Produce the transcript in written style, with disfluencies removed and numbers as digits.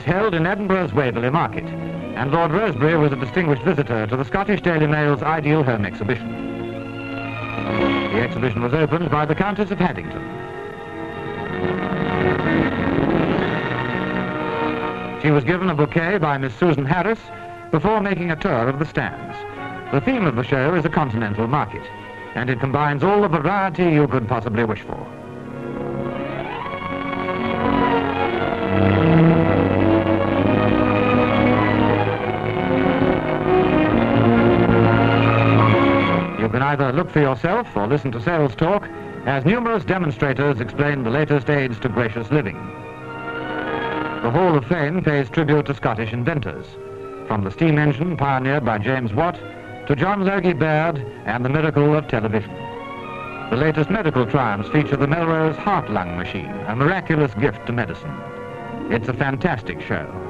It's held in Edinburgh's Waverley Market, and Lord Rosebery was a distinguished visitor to the Scottish Daily Mail's Ideal Home Exhibition. The exhibition was opened by the Countess of Haddington. She was given a bouquet by Miss Susan Harris before making a tour of the stands. The theme of the show is a continental market, and it combines all the variety you could possibly wish for. Either look for yourself or listen to sales talk as numerous demonstrators explain the latest aids to gracious living. The Hall of Fame pays tribute to Scottish inventors, from the steam engine pioneered by James Watt to John Logie Baird and the miracle of television. The latest medical triumphs feature the Melrose Heart Lung Machine, a miraculous gift to medicine. It's a fantastic show.